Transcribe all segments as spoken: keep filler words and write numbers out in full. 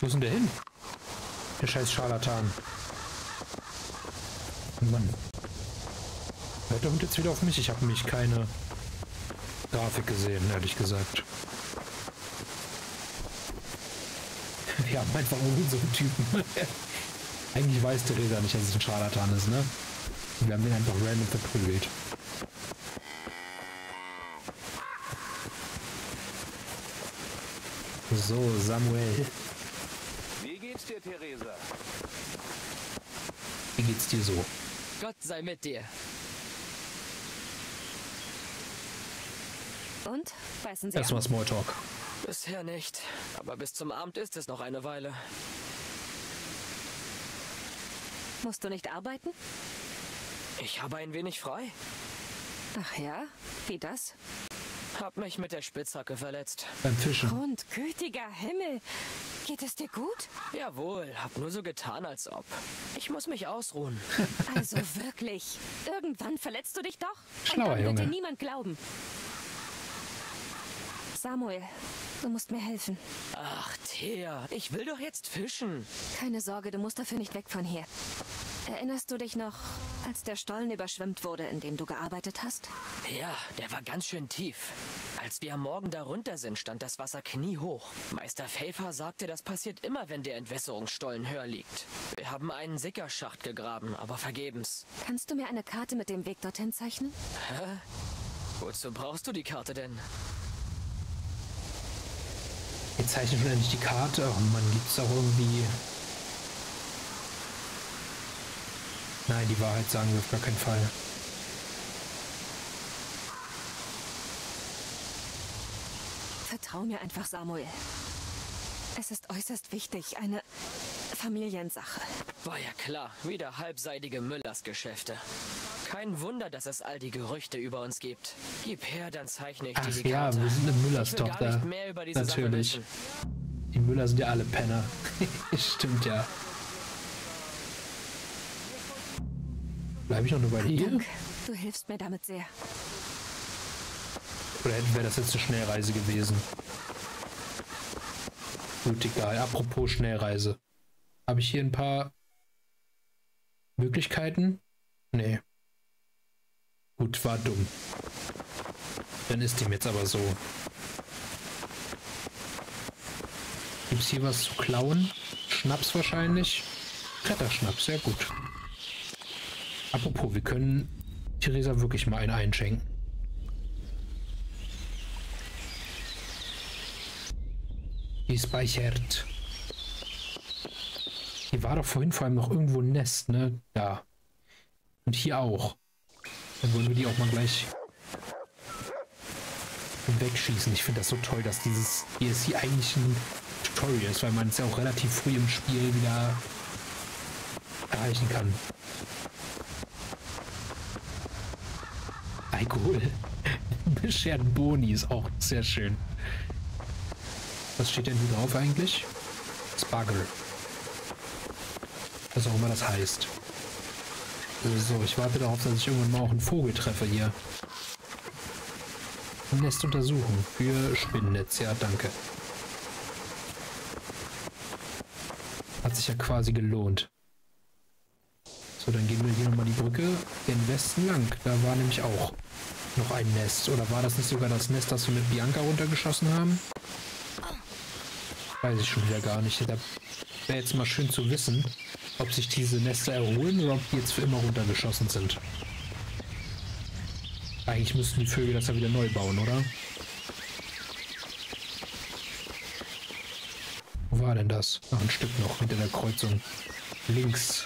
Wo ist denn der hin? Der scheiß Scharlatan. Mann. Hört der Hund jetzt wieder auf mich? Ich habe nämlich keine Grafik gesehen, ehrlich gesagt. Wir haben einfach nur so einen Typen. Eigentlich weiß Theresa nicht, dass es ein Scharlatan ist, ne? Wir haben den einfach random verprügelt. So, Samuel. Wie geht's dir, Theresa? Wie geht's dir so? Gott sei mit dir. Und? Beißen Sie erstmal Smalltalk. Bisher nicht, aber bis zum Abend ist es noch eine Weile. Musst du nicht arbeiten? Ich habe ein wenig frei. Ach ja? Wie das? Hab mich mit der Spitzhacke verletzt. Beim Fischen. Und gütiger Himmel. Geht es dir gut? Jawohl, hab nur so getan, als ob. Ich muss mich ausruhen. Also wirklich. Irgendwann verletzt du dich doch? Schlauer Junge. Wird dir niemand glauben. Samuel, du musst mir helfen. Ach, Thea, ich will doch jetzt fischen. Keine Sorge, du musst dafür nicht weg von hier. Erinnerst du dich noch, als der Stollen überschwemmt wurde, in dem du gearbeitet hast? Ja, der war ganz schön tief. Als wir am Morgen darunter sind, stand das Wasser kniehoch. Meister Feyfar sagte, das passiert immer, wenn der Entwässerungsstollen höher liegt. Wir haben einen Sickerschacht gegraben, aber vergebens. Kannst du mir eine Karte mit dem Weg dorthin zeichnen? Hä? Wozu brauchst du die Karte denn? Jetzt zeichnet man nicht die Karte. Oh Mann, gibt's auch irgendwie... Nein, die Wahrheit sagen wir auf gar keinen Fall. Vertrau mir einfach, Samuel. Es ist äußerst wichtig, eine Familiensache. War ja klar, wieder halbseitige Müllersgeschäfte. Kein Wunder, dass es all die Gerüchte über uns gibt. Gib her, dann zeichne ich dir die Karte. Ach ja, wir sind eine Müllerstochter. Natürlich. Die Müller sind ja alle Penner. Stimmt ja. Bleibe ich noch eine Weile hier? Du hilfst mir damit sehr. Oder wäre das jetzt eine Schnellreise gewesen? Gut, egal. Apropos Schnellreise. Habe ich hier ein paar Möglichkeiten? Nee. Gut, war dumm. Dann ist dem jetzt aber so. Gibt es hier was zu klauen? Schnaps wahrscheinlich. Kletterschnaps, sehr gut. Apropos, wir können Theresa wirklich mal einen einschenken. Gespeichert. Hier war doch vorhin vor allem noch irgendwo ein Nest, ne? Da. Und hier auch. Dann wollen wir die auch mal gleich wegschießen. Ich finde das so toll, dass dieses D L C eigentlich ein Tutorial ist, weil man es ja auch relativ früh im Spiel wieder erreichen kann. Alkohol beschert Boni ist auch sehr schön. Was steht denn hier drauf eigentlich? Spargel. Was auch immer das heißt. So, ich warte darauf, dass ich irgendwann mal auch einen Vogel treffe hier. Nest untersuchen für Spinnennetz. Ja, danke. Hat sich ja quasi gelohnt. So, dann gehen wir hier nochmal die Brücke den Westen lang. Da war nämlich auch noch ein Nest. Oder war das nicht sogar das Nest, das wir mit Bianca runtergeschossen haben? Weiß ich schon wieder gar nicht. Da wäre jetzt mal schön zu wissen, ob sich diese Nester erholen oder ob die jetzt für immer runtergeschossen sind. Eigentlich müssten die Vögel das ja wieder neu bauen, oder? Wo war denn das? Noch ein Stück noch hinter der Kreuzung. Links.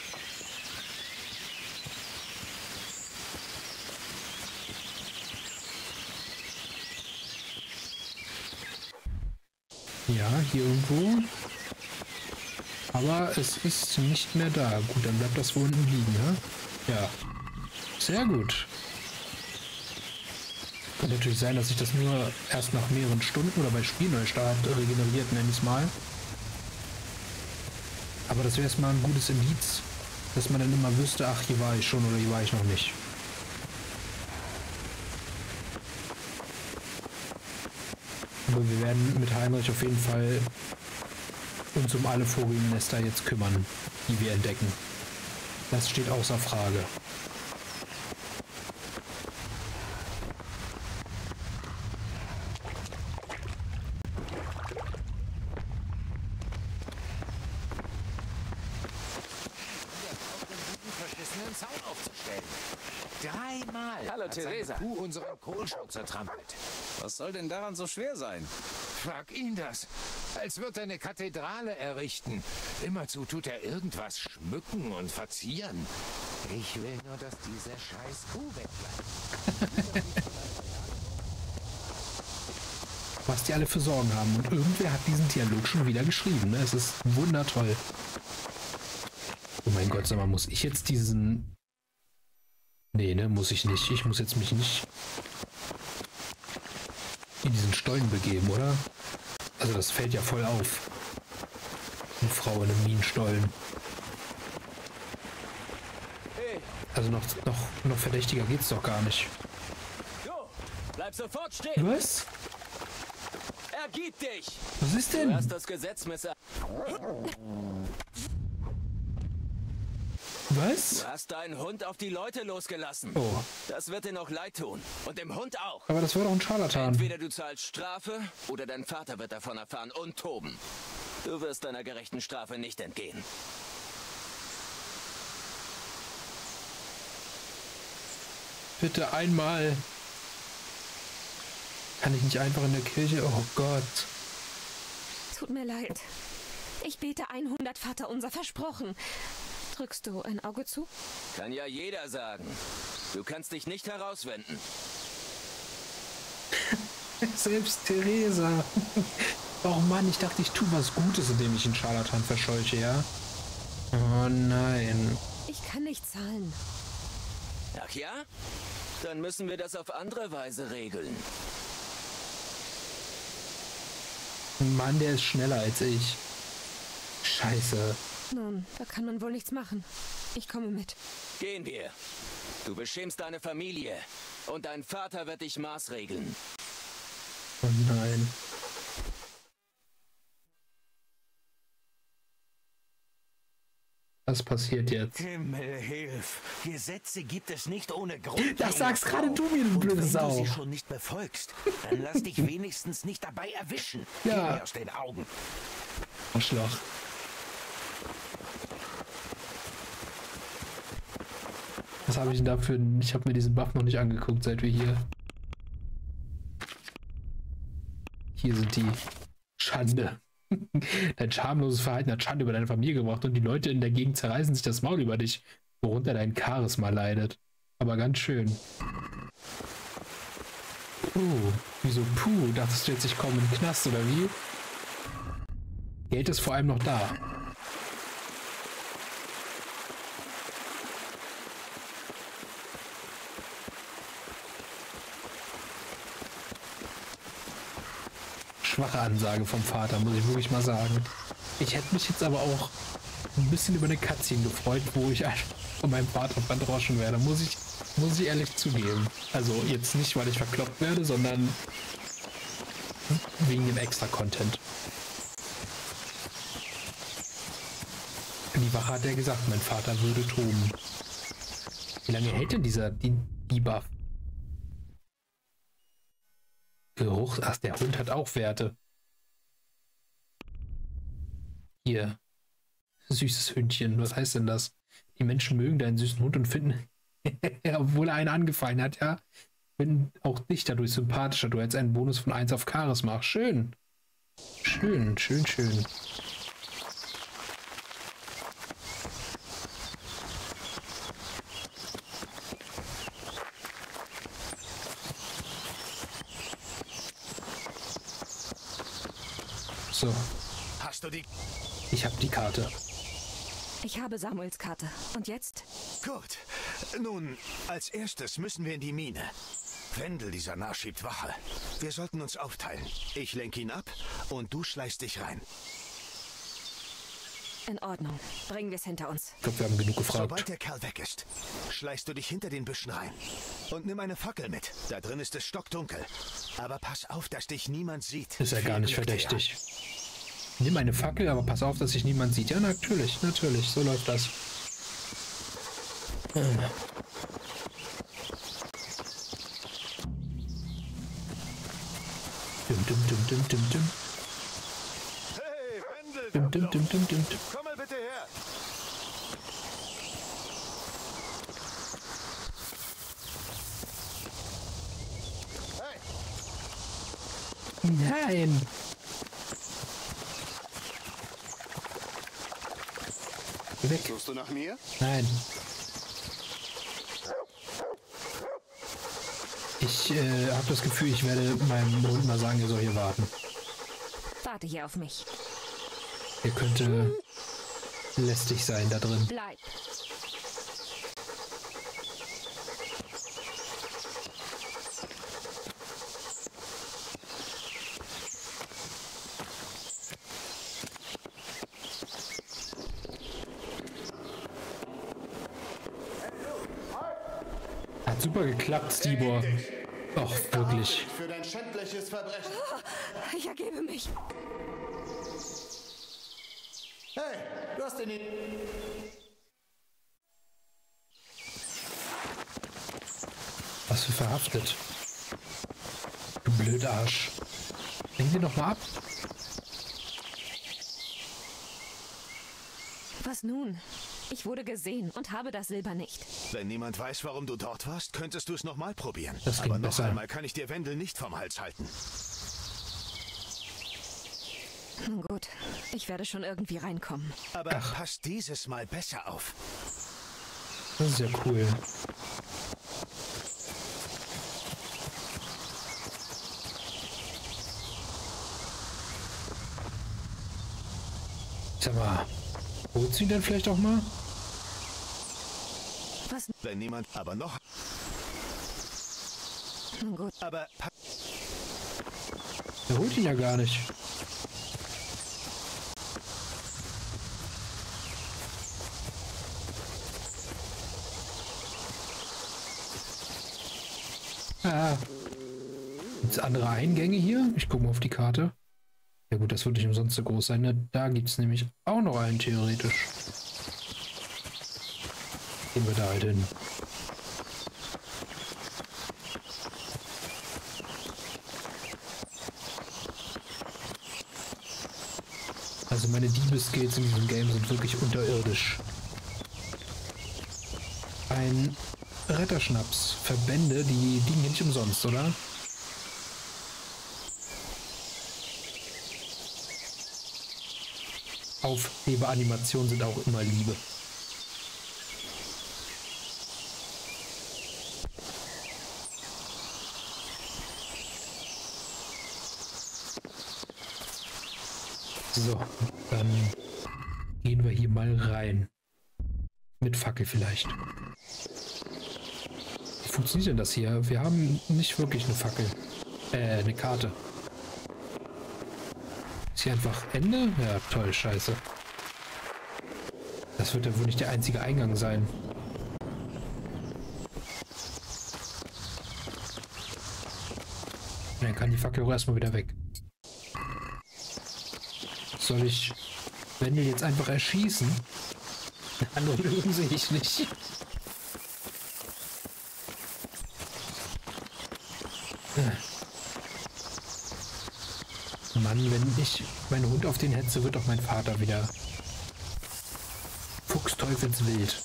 Ja, hier irgendwo. Aber es ist nicht mehr da. Gut, dann bleibt das wohl unten liegen, ja? Ja. Sehr gut. Kann natürlich sein, dass sich das nur erst nach mehreren Stunden oder bei Spielneustart regeneriert, nenne ich es mal. Aber das wäre erstmal ein gutes Indiz, dass man dann immer wüsste, ach, hier war ich schon oder hier war ich noch nicht. Aber wir werden mit Heinrich auf jeden Fall uns um alle Vogelnester jetzt kümmern, die wir entdecken. Das steht außer Frage. Theresa. Du unseren Kohlschau zertrampelt. Was soll denn daran so schwer sein? Frag ihn das. Als wird er eine Kathedrale errichten. Immerzu tut er irgendwas schmücken und verzieren. Ich will nur, dass diese scheiß Kuh wegbleibt. Was die alle für Sorgen haben. Und irgendwer hat diesen Dialog schon wieder geschrieben. Ne? Es ist wundertoll. Oh mein Gott, sag mal, muss ich jetzt diesen... Nee, ne, muss ich nicht. Ich muss jetzt mich nicht in diesen Stollen begeben, oder? Also das fällt ja voll auf. Eine Frau in einem Minenstollen. Also noch, noch, noch verdächtiger geht's doch gar nicht. Bleib sofort stehen. Was? Ergib dich. Was ist denn? Du hast das Gesetz missachtet. Was? Du hast deinen Hund auf die Leute losgelassen. Oh. Das wird dir noch leid tun. Und dem Hund auch. Aber das war doch ein Scharlatan. Entweder du zahlst Strafe oder dein Vater wird davon erfahren und toben. Du wirst deiner gerechten Strafe nicht entgehen. Bitte einmal. Kann ich nicht einfach in der Kirche? Oh Gott. Tut mir leid. Ich bete hundert Vater unser versprochen. Drückst du ein Auge zu? Kann ja jeder sagen. Du kannst dich nicht herauswenden. Selbst Theresa. Oh Mann, ich dachte, ich tue was Gutes, indem ich einen Scharlatan verscheuche, ja? Oh nein. Ich kann nicht zahlen. Ach ja? Dann müssen wir das auf andere Weise regeln. Mann, der ist schneller als ich. Scheiße. Nun, da kann man wohl nichts machen. Ich komme mit. Gehen wir. Du beschämst deine Familie. Und dein Vater wird dich maßregeln. Oh nein. Was passiert jetzt? Himmel, hilf. Gesetze gibt es nicht ohne Grund. Das sagst gerade du mir, du blöde Sau. Wenn du sie schon nicht befolgst, dann lass dich wenigstens nicht dabei erwischen. Ja. Geh mir aus den Augen. Arschloch. Was habe ich denn dafür? Ich habe mir diesen Buff noch nicht angeguckt, seit wir hier. Hier sind die. Schande. Dein schamloses Verhalten hat Schande über deine Familie gebracht und die Leute in der Gegend zerreißen sich das Maul über dich, worunter dein Charisma leidet. Aber ganz schön. Puh. Wieso puh? Dachtest du jetzt, ich komme in den Knast, oder wie? Geld ist vor allem noch da. Schwache Ansage vom Vater, muss ich wirklich mal sagen. Ich hätte mich jetzt aber auch ein bisschen über eine Cutscene gefreut, wo ich einfach von meinem Vater verdroschen werde. Muss ich, muss ich ehrlich zugeben. Also jetzt nicht, weil ich verkloppt werde, sondern wegen dem Extra-Content. Die Wache hat ja gesagt, mein Vater würde toben. Wie lange hält denn dieser Debuff? Geruch, ach, der Hund hat auch Werte. Hier. Süßes Hündchen, was heißt denn das? Die Menschen mögen deinen süßen Hund und finden, obwohl er einen angefallen hat, ja, finden auch dich dadurch sympathischer. Du hättest einen Bonus von eins auf Charisma. Schön. Schön, schön, schön. So. Hast du die? Ich habe die Karte. Ich habe Samuels Karte. Und jetzt? Gut. Nun, als erstes müssen wir in die Mine. Wendel, dieser Narr, schiebt Wache. Wir sollten uns aufteilen. Ich lenke ihn ab und du schleichst dich rein. In Ordnung. Bringen wir es hinter uns. Ich glaube, wir haben genug gefragt. Sobald der Kerl weg ist, schleichst du dich hinter den Büschen rein. Und nimm eine Fackel mit. Da drin ist es stockdunkel. Aber pass auf, dass dich niemand sieht. Ist ja gar nicht verdächtig. Nimm eine Fackel, aber pass auf, dass sich niemand sieht. Ja, natürlich, natürlich. So läuft das. Hm. Dum, dum, dum, dum, dum, dum. Hey, Wendel, dum, dum, dum, dum, dum, dum. Komm mal bitte her. Hey. Nein. Weg. Suchst du nach mir? Nein. Ich äh, habe das Gefühl, ich werde meinem Hund mal sagen, er soll hier warten. Warte hier auf mich. Er könnte lästig sein da drin. Bleib. Super geklappt, Stibor. Ach, wirklich. Für dein schändliches Verbrechen. Ich ergebe mich. Hey, du hast den... Was für verhaftet. Du blöder Arsch. Denk dir noch mal ab. Was nun? Ich wurde gesehen und habe das Silber nicht. Wenn niemand weiß, warum du dort warst, könntest du es nochmal probieren. Das Aber noch besser. Einmal kann ich dir Wendel nicht vom Hals halten. Nun gut, ich werde schon irgendwie reinkommen. Aber Ach. passt dieses Mal besser auf. Das ist ja cool. Sag mal, holst du ihn denn vielleicht auch mal? Wenn niemand, aber noch. Gut. Aber er holt ihn ja gar nicht. Ah. Gibt es andere Eingänge hier? Ich gucke mal auf die Karte. Ja gut, das würde nicht umsonst so groß sein. Ne? Da gibt es nämlich auch noch einen theoretisch. Gehen wir da halt hin. Also meine Diebeskills in diesem Game sind wirklich unterirdisch. Ein Retterschnaps. Verbände, die liegen nicht umsonst, oder? Aufhebeanimationen sind auch immer Liebe. So, dann gehen wir hier mal rein. Mit Fackel vielleicht. Wie funktioniert denn das hier? Wir haben nicht wirklich eine Fackel. Äh, eine Karte. Ist hier einfach Ende? Ja, toll, scheiße. Das wird ja wohl nicht der einzige Eingang sein. Dann kann die Fackel auch erstmal wieder weg. Soll ich Wendel jetzt einfach erschießen? Andere Löwen sehe ich nicht. Mann, wenn ich meinen Hund auf den hetze, wird auch mein Vater wieder fuchsteufelswild.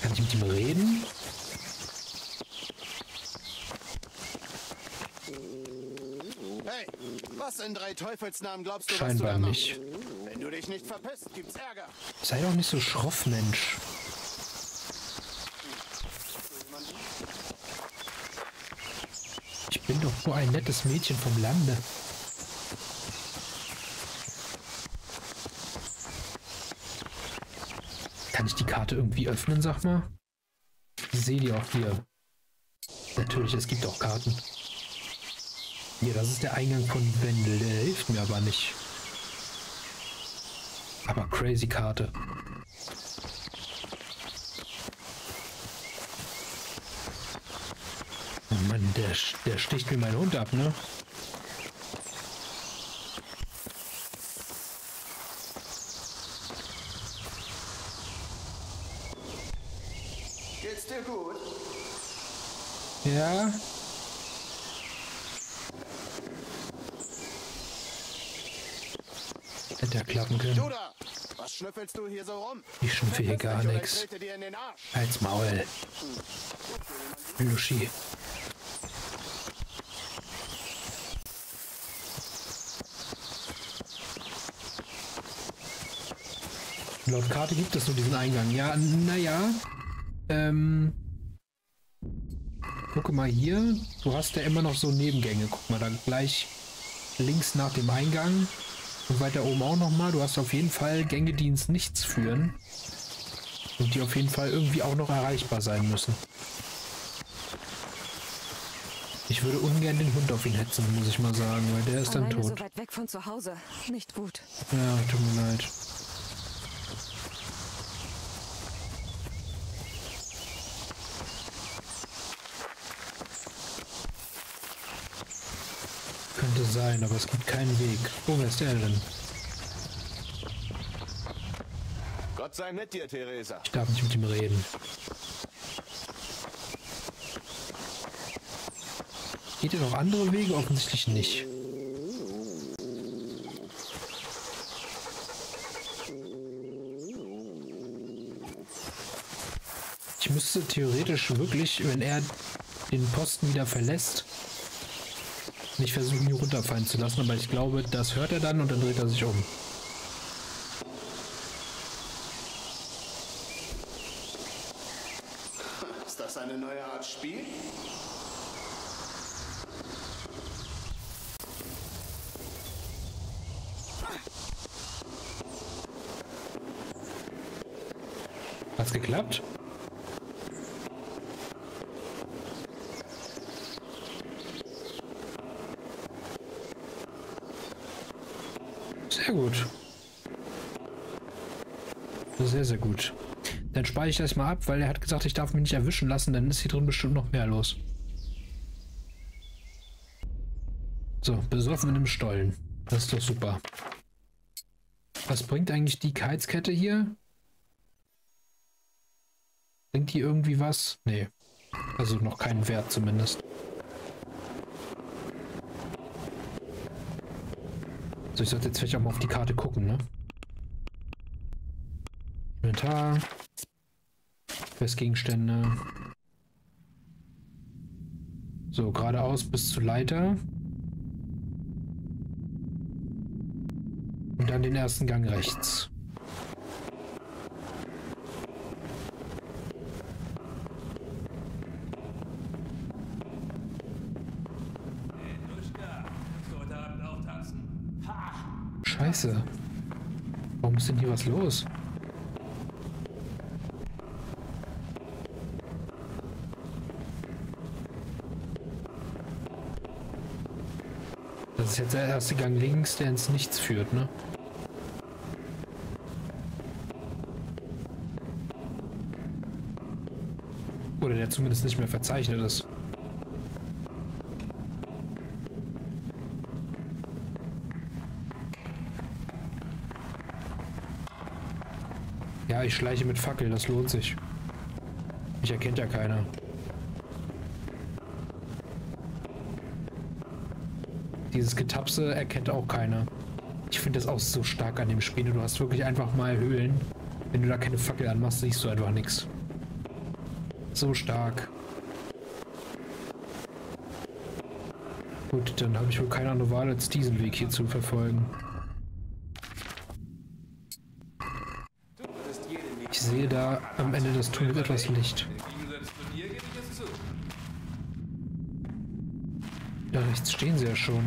Kann ich mit ihm reden? Was in drei Teufelsnamen glaubst du, Scheinbar was du da nicht. Wenn du dich nicht verpisst, gibt's Ärger. Sei doch nicht so schroff, Mensch. Ich bin doch nur ein nettes Mädchen vom Lande. Kann ich die Karte irgendwie öffnen, sag mal? Ich sehe die auch hier. Natürlich, es gibt auch Karten. Ja, das ist der Eingang von Wendel, der hilft mir aber nicht. Aber crazy Karte. Oh Mann, der, der sticht mir meinen Hund ab, ne? dir gut? Ja. Hätte er klappen können. Judah, was schnüffelst du hier so rum? Ich schnüffel hier gar nichts. Halt's Maul. Lushi. Laut Karte gibt es nur diesen Eingang. Ja, naja. Ähm. Gucke mal hier. Du hast ja immer noch so Nebengänge. Guck mal, dann gleich links nach dem Eingang. Und weiter oben auch nochmal. Du hast auf jeden Fall Gänge, die ins Nichts führen. Und die auf jeden Fall irgendwie auch noch erreichbar sein müssen. Ich würde ungern den Hund auf ihn hetzen, muss ich mal sagen, weil der ist dann tot. Alleine so weit weg von zu Hause. Nicht gut. Ja, tut mir leid. Könnte sein, aber es gibt keinen Weg. Wo ist der denn? Gott sei mit dir, Theresa. Ich darf nicht mit ihm reden. Geht er noch andere Wege? Offensichtlich nicht. Ich müsste theoretisch wirklich, wenn er den Posten wieder verlässt, nicht versuchen, ihn runterfallen zu lassen, aber ich glaube, das hört er dann und dann dreht er sich um. Ist das eine neue Art Spiel? Hat's geklappt? Sehr gut. Sehr, sehr gut. Dann speichere ich das mal ab, weil er hat gesagt, ich darf mich nicht erwischen lassen, dann ist hier drin bestimmt noch mehr los. So, besoffen in einem Stollen. Das ist doch super. Was bringt eigentlich die Heizkette hier? Bringt die irgendwie was? Nee. Also noch keinen Wert zumindest. So, ich sollte jetzt vielleicht auch mal auf die Karte gucken, ne? Inventar. Festgegenstände. So, geradeaus bis zur Leiter. Und dann den ersten Gang rechts. Scheiße. Warum ist denn hier was los? Das ist jetzt der erste Gang links, der ins Nichts führt, ne? Oder der zumindest nicht mehr verzeichnet ist. Ja, ich schleiche mit Fackel, das lohnt sich. Mich erkennt ja keiner. Dieses Getapse erkennt auch keiner. Ich finde das auch so stark an dem Spiel. Du hast wirklich einfach mal Höhlen. Wenn du da keine Fackel anmachst, siehst du einfach nichts. So stark. Gut, dann habe ich wohl keine andere Wahl, als diesen Weg hier zu verfolgen. Ich sehe da am Ende des Tunnels etwas Licht. Da rechts stehen sie ja schon.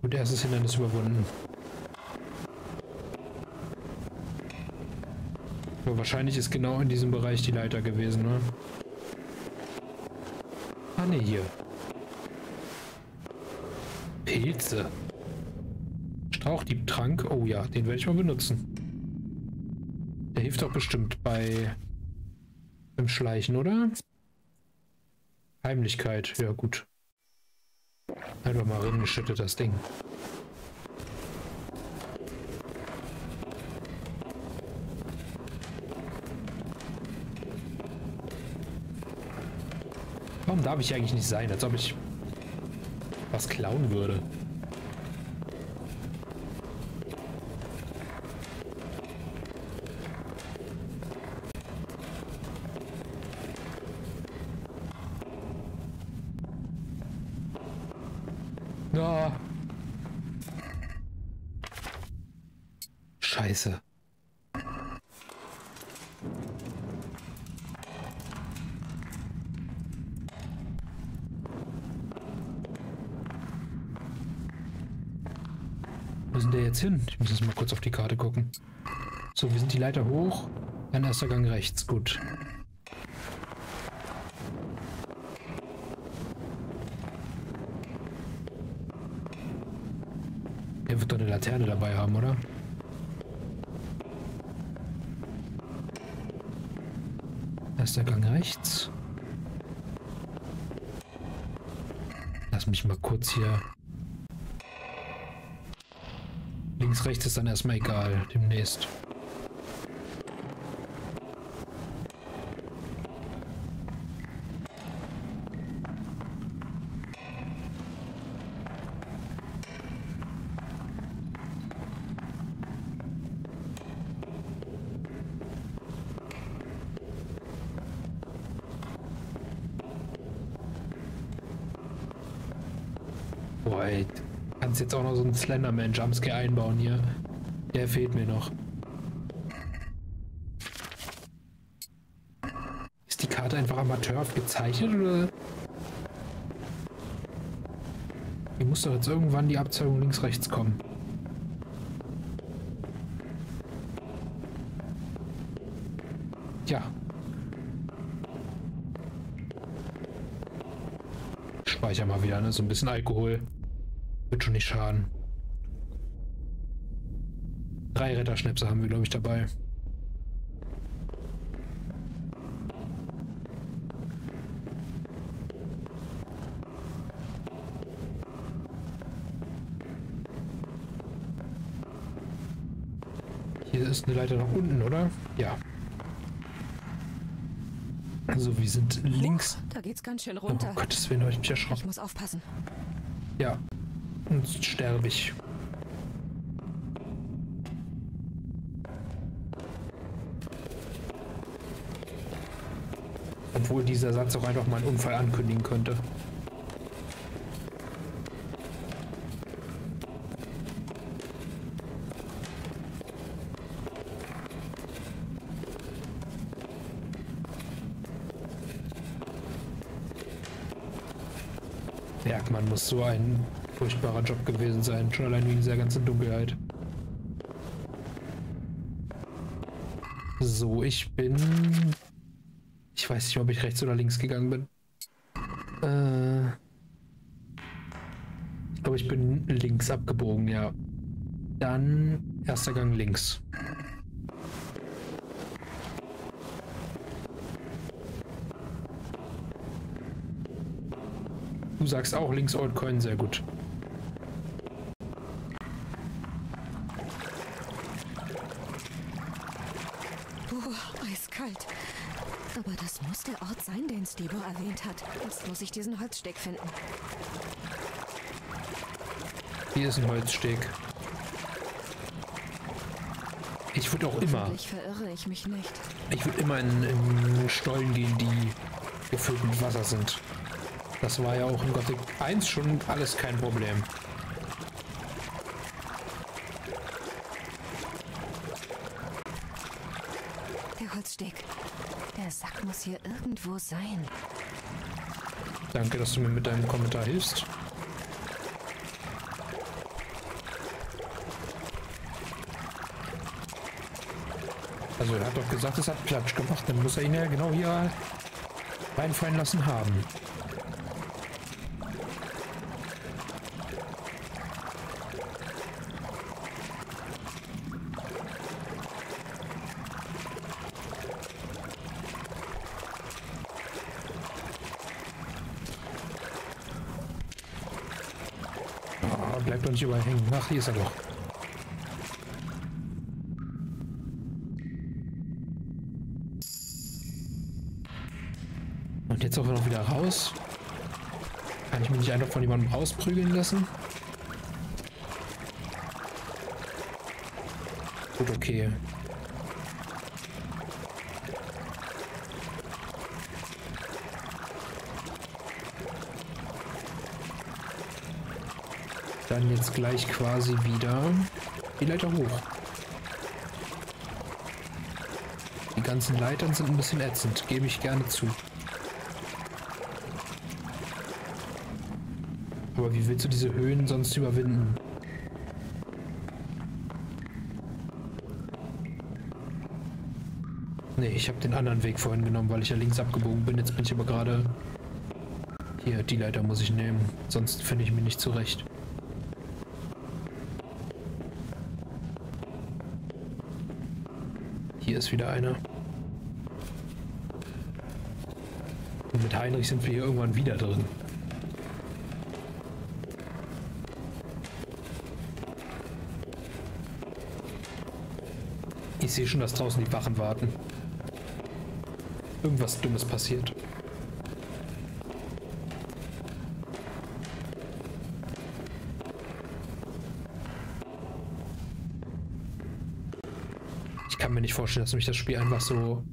Gut, erstes Hindernis überwunden. Wahrscheinlich ist genau in diesem Bereich die Leiter gewesen, ne? Ah, ne, hier. Pilze. Strauchdiebtrank. Oh ja, den werde ich mal benutzen. Der hilft doch bestimmt bei Beim Schleichen, oder? Heimlichkeit, ja gut. Einfach mal reingeschüttet das Ding. Warum darf ich eigentlich nicht sein, als ob ich was klauen würde? Na. Scheiße. Hin. Ich muss jetzt mal kurz auf die Karte gucken. So, wir sind die Leiter hoch. Ein erster Gang rechts. Gut. Der wird doch eine Laterne dabei haben, oder? Erster Gang rechts. Lass mich mal kurz hier... Links, rechts ist dann erstmal egal, demnächst. Boah, ey. Kannst jetzt auch noch so einen Slenderman-Jumpscare einbauen hier. Der fehlt mir noch. Ist die Karte einfach amateurhaft gezeichnet oder? Hier muss doch jetzt irgendwann die Abzweigung links-rechts kommen. Ja. Ich speichere mal wieder, ne? So ein bisschen Alkohol. Wird schon nicht schaden. Drei Retterschnäpse haben wir, glaube ich, dabei. Hier ist eine Leiter nach unten, oder? Ja. Also wir sind links. Da geht's ganz schön runter. Oh, um Gottes Willen, ich mich erschrocken. Ich muss aufpassen. Ja. Sonst sterbe ich. Obwohl dieser Satz auch einfach mal einen Unfall ankündigen könnte. Merkt man, muss so einen... furchtbarer Job gewesen sein, schon allein wegen dieser ganzen Dunkelheit. So, ich bin... Ich weiß nicht, ob ich rechts oder links gegangen bin. Äh... Ich glaube, ich bin links abgebogen, ja. Dann erster Gang links. Du sagst auch links Altcoin, sehr gut. Aber das muss der Ort sein, den Stibor erwähnt hat. Jetzt muss ich diesen Holzsteg finden. Hier ist ein Holzsteg. Ich würde auch immer... Hoffentlich verirre ich mich nicht. Ich würde immer in, in Stollen gehen, die gefüllt mit Wasser sind. Das war ja auch in Gothic eins schon alles kein Problem. Der Holzsteg. Der Sack muss hier irgendwo sein. Danke, dass du mir mit deinem Kommentar hilfst. Also er hat doch gesagt, es hat Platsch gemacht. Dann muss er ihn ja genau hier reinfallen lassen haben. bleibt doch nicht überall hängen. Ach, hier ist er doch. Und jetzt auch noch wieder raus. Kann ich mich nicht einfach von jemandem ausprügeln lassen? Gut, okay. Dann jetzt gleich quasi wieder die Leiter hoch. Die ganzen Leitern sind ein bisschen ätzend, gebe ich gerne zu. Aber wie willst du diese Höhen sonst überwinden? Ne, ich habe den anderen Weg vorhin genommen, weil ich ja links abgebogen bin. Jetzt bin ich aber gerade... Hier, die Leiter muss ich nehmen, sonst finde ich mich nicht zurecht. Hier ist wieder einer. Und mit Heinrich sind wir hier irgendwann wieder drin. Ich sehe schon, dass draußen die Wachen warten. Irgendwas Dummes passiert. Mir nicht vorstellen, dass mich das Spiel einfach so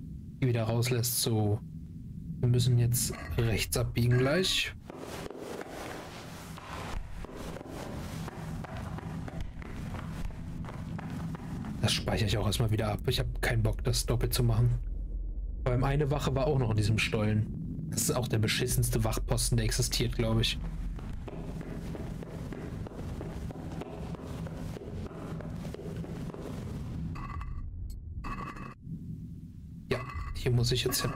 wieder rauslässt. So, wir müssen jetzt rechts abbiegen gleich. Das speichere ich auch erstmal wieder ab. Ich habe keinen Bock, das doppelt zu machen. Beim eine Wache war auch noch in diesem Stollen. Das ist auch der beschissenste Wachposten, der existiert, glaube ich. Muss ich jetzt hin.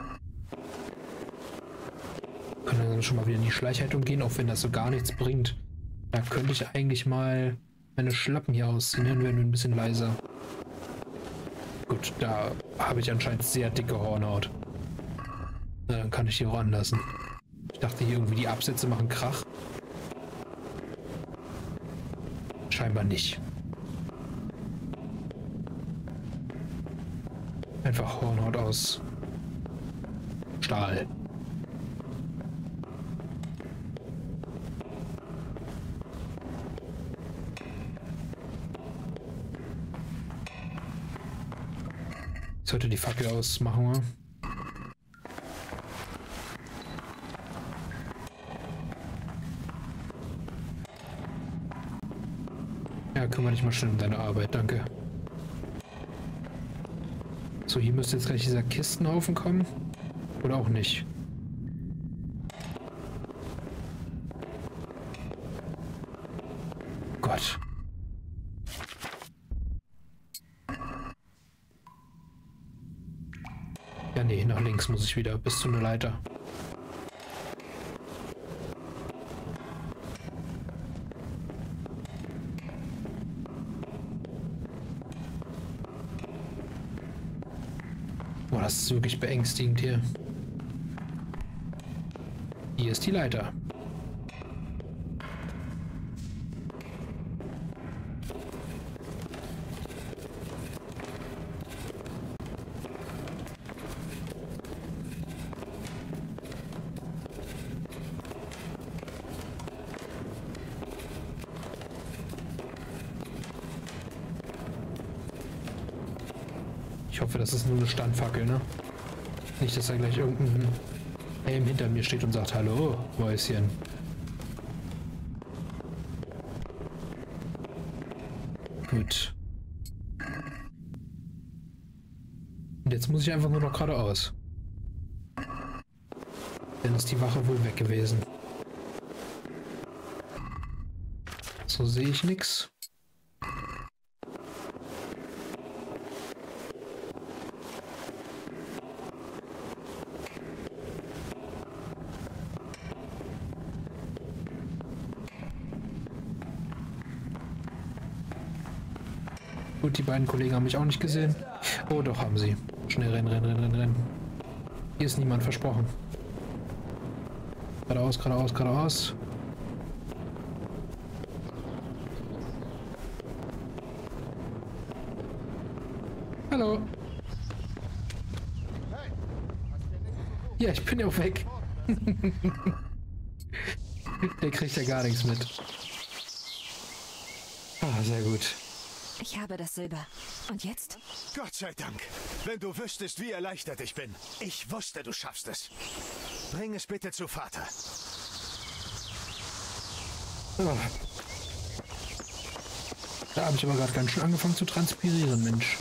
Wir können dann schon mal wieder in die Schleichhaltung gehen, auch wenn das so gar nichts bringt. Da könnte ich eigentlich mal meine Schlappen hier ausziehen. Dann werden wir ein bisschen leiser. Gut, da habe ich anscheinend sehr dicke Hornhaut. Na, dann kann ich die auch anlassen. Ich dachte hier irgendwie, die Absätze machen Krach. Scheinbar nicht. Einfach Hornhaut aus Stahl. Ich sollte die Fackel ausmachen, oder? Ja, kümmere dich mal schön um deine Arbeit, danke. So, hier müsste jetzt gleich dieser Kistenhaufen kommen. Oder auch nicht. Gott. Ja, nee, nach links muss ich wieder bis zu einer Leiter. Boah, das ist wirklich beängstigend hier. Hier ist die Leiter. Ich hoffe, das ist nur eine Standfackel, ne? Nicht, dass da gleich irgendein Helm hinter mir steht und sagt, hallo, Mäuschen. Gut. Und jetzt muss ich einfach nur noch geradeaus. Dann ist die Wache wohl weg gewesen. So sehe ich nichts. Die beiden Kollegen haben mich auch nicht gesehen. Oh, doch, haben sie. Schnell rennen, rennen, rennen, rennen. Hier ist niemand, versprochen. Geradeaus, geradeaus, geradeaus. Ja, ich bin ja auch weg. Der kriegt ja gar nichts mit. Ah, sehr gut. Ich habe das Silber. Und jetzt? Gott sei Dank. Wenn du wüsstest, wie erleichtert ich bin. Ich wusste, du schaffst es. Bring es bitte zu Vater. Oh. Da habe ich aber gerade ganz schön angefangen zu transpirieren, Mensch.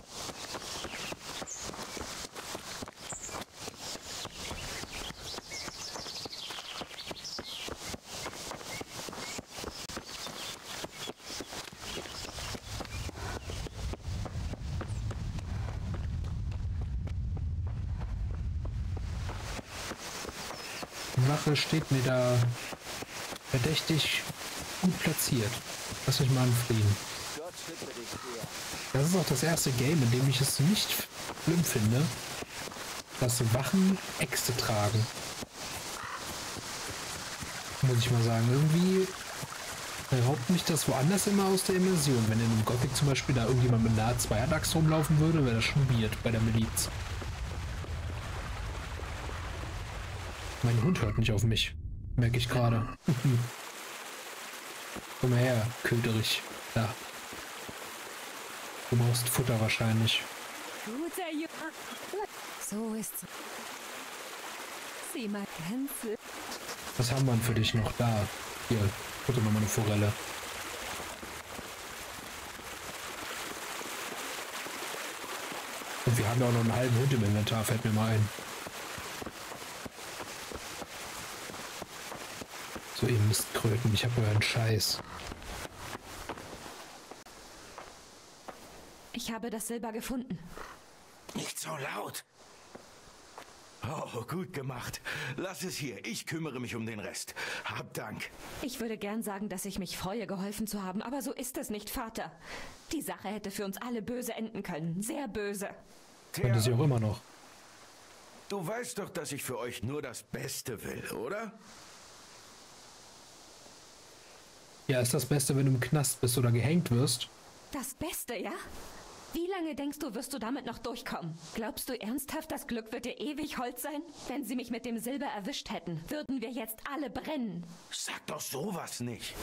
Wache steht mir da verdächtig gut platziert. Lass mich mal in Frieden. Das ist auch das erste Game, in dem ich es nicht schlimm finde, dass Wachen Äxte tragen. Muss ich mal sagen. Irgendwie raubt mich das woanders immer aus der Immersion. Wenn in einem Gothic zum Beispiel da irgendjemand mit einer zwei-Axt rumlaufen würde, wäre das schon weird bei der Miliz. Mein Hund hört nicht auf mich. Merke ich gerade. Komm her, Köderich. Da. Du brauchst Futter wahrscheinlich. So ist's. Was haben wir denn für dich noch? Da. Hier, bitte nochmal eine Forelle. Und wir haben ja auch noch einen halben Hund im Inventar, fällt mir mal ein. So, ihr Mistkröten, ich habe euren Scheiß. Ich habe das Silber gefunden. Nicht so laut. Oh, gut gemacht. Lass es hier. Ich kümmere mich um den Rest. Hab Dank. Ich würde gern sagen, dass ich mich freue, geholfen zu haben, aber so ist es nicht, Vater. Die Sache hätte für uns alle böse enden können. Sehr böse. Könnte sie auch immer noch. Du weißt doch, dass ich für euch nur das Beste will, oder? Ja, ist das Beste, wenn du im Knast bist oder gehängt wirst? Das Beste, ja? Wie lange denkst du, wirst du damit noch durchkommen? Glaubst du ernsthaft, das Glück wird dir ewig hold sein? Wenn sie mich mit dem Silber erwischt hätten, würden wir jetzt alle brennen. Sag doch sowas nicht.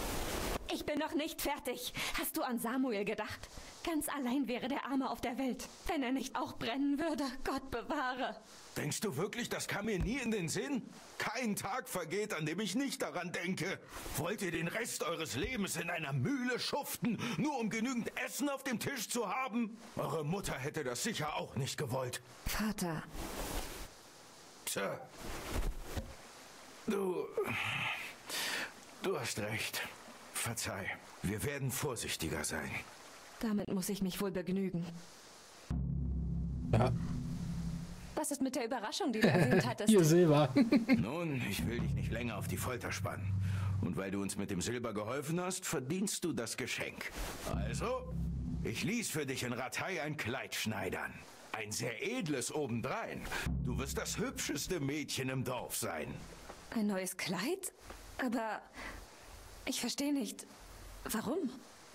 Ich bin noch nicht fertig. Hast du an Samuel gedacht? Ganz allein wäre der Arme auf der Welt. Wenn er nicht auch brennen würde, Gott bewahre. Denkst du wirklich, das kam mir nie in den Sinn? Kein Tag vergeht, an dem ich nicht daran denke. Wollt ihr den Rest eures Lebens in einer Mühle schuften, nur um genügend Essen auf dem Tisch zu haben? Eure Mutter hätte das sicher auch nicht gewollt. Vater. Tja. Du... Du hast recht. Verzeih, wir werden vorsichtiger sein. Damit muss ich mich wohl begnügen. Ja. Was ist mit der Überraschung, die du erwähnt hattest? Ihr Silber. Nun, ich will dich nicht länger auf die Folter spannen. Und weil du uns mit dem Silber geholfen hast, verdienst du das Geschenk. Also, ich ließ für dich in Ratei ein Kleid schneidern. Ein sehr edles obendrein. Du wirst das hübscheste Mädchen im Dorf sein. Ein neues Kleid? Aber... Ich verstehe nicht. Warum?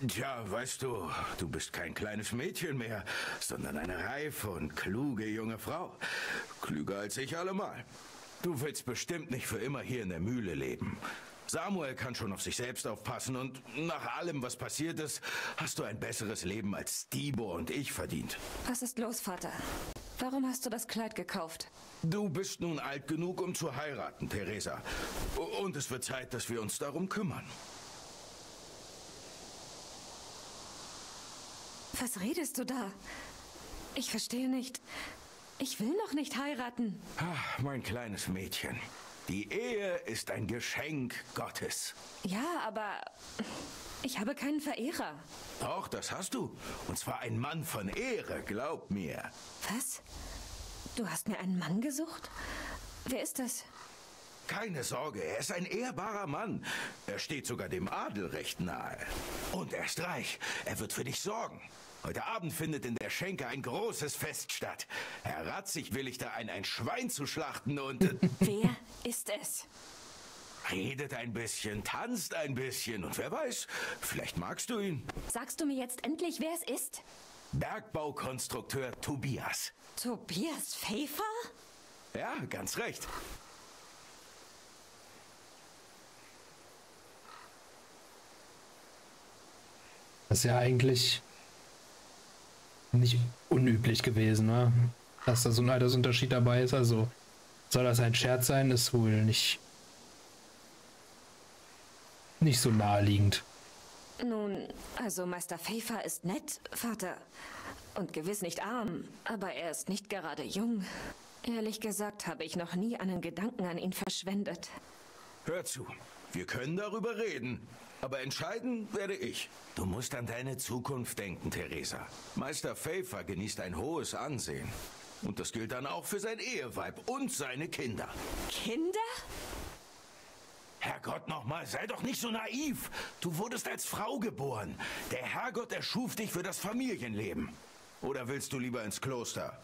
Tja, weißt du, du bist kein kleines Mädchen mehr, sondern eine reife und kluge junge Frau. Klüger als ich allemal. Du willst bestimmt nicht für immer hier in der Mühle leben. Samuel kann schon auf sich selbst aufpassen und nach allem, was passiert ist, hast du ein besseres Leben als Stibor und ich verdient. Was ist los, Vater? Warum hast du das Kleid gekauft? Du bist nun alt genug, um zu heiraten, Theresa. Und es wird Zeit, dass wir uns darum kümmern. Was redest du da? Ich verstehe nicht. Ich will noch nicht heiraten. Ach, mein kleines Mädchen. Die Ehe ist ein Geschenk Gottes. Ja, aber... Ich habe keinen Verehrer. Doch, das hast du. Und zwar ein Mann von Ehre, glaub mir. Was? Du hast mir einen Mann gesucht? Wer ist das? Keine Sorge, er ist ein ehrbarer Mann. Er steht sogar dem Adel recht nahe. Und er ist reich. Er wird für dich sorgen. Heute Abend findet in der Schenke ein großes Fest statt. Herr Ratzig willigt da ein, ein Schwein zu schlachten und... Wer ist es? Redet ein bisschen, tanzt ein bisschen und wer weiß, vielleicht magst du ihn. Sagst du mir jetzt endlich, wer es ist? Bergbaukonstrukteur Tobias. Tobias Pfeffer? Ja, ganz recht. Das ist ja eigentlich nicht unüblich gewesen, ne? Dass da so ein Altersunterschied dabei ist. Also soll das ein Scherz sein, ist wohl nicht, nicht so naheliegend. Nun, also Meister Feyfar ist nett, Vater. Und gewiss nicht arm, aber er ist nicht gerade jung. Ehrlich gesagt habe ich noch nie einen Gedanken an ihn verschwendet. Hör zu, wir können darüber reden, aber entscheiden werde ich. Du musst an deine Zukunft denken, Theresa. Meister Feyfar genießt ein hohes Ansehen. Und das gilt dann auch für sein Eheweib und seine Kinder. Kinder? Herrgott nochmal, sei doch nicht so naiv. Du wurdest als Frau geboren. Der Herrgott erschuf dich für das Familienleben. Oder willst du lieber ins Kloster?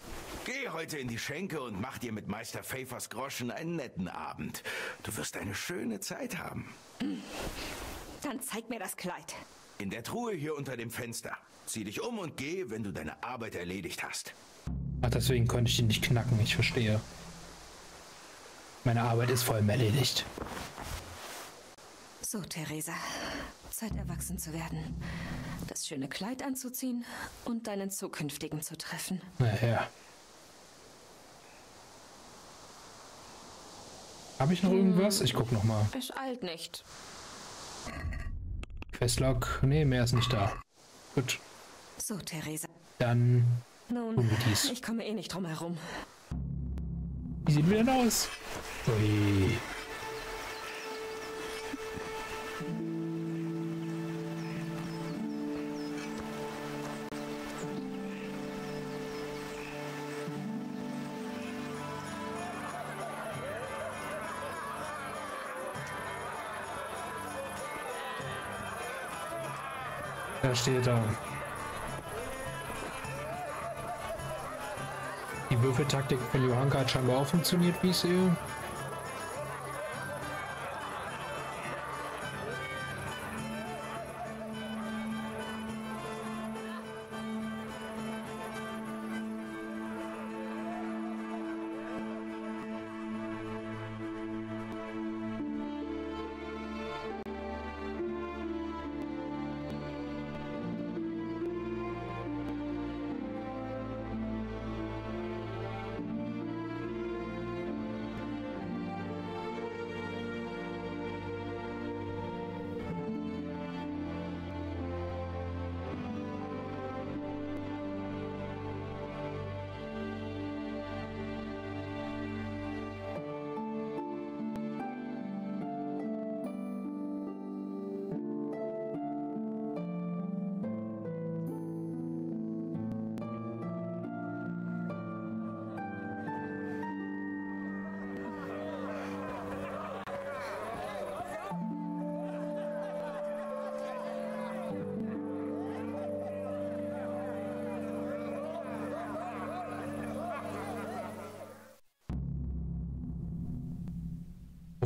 Geh heute in die Schenke und mach dir mit Meister Feyfars Groschen einen netten Abend. Du wirst eine schöne Zeit haben. Dann zeig mir das Kleid. In der Truhe hier unter dem Fenster. Zieh dich um und geh, wenn du deine Arbeit erledigt hast. Ach, deswegen konnte ich ihn nicht knacken, ich verstehe. Meine Arbeit ist vollem erledigt. So, Theresa. Zeit, erwachsen zu werden. Das schöne Kleid anzuziehen und deinen Zukünftigen zu treffen. Na ja. Habe ich noch hm, irgendwas? Ich guck noch mal. Ist alt nicht. Questlog. Nee, mehr ist nicht da. Gut. So, Theresa. Dann Nun, tun wir dies. Ich komme eh nicht drum herum. Wie sehen wir denn aus? Ui. Da steht da. Die Würfeltaktik von Johanka hat scheinbar auch funktioniert, wie ich sehe.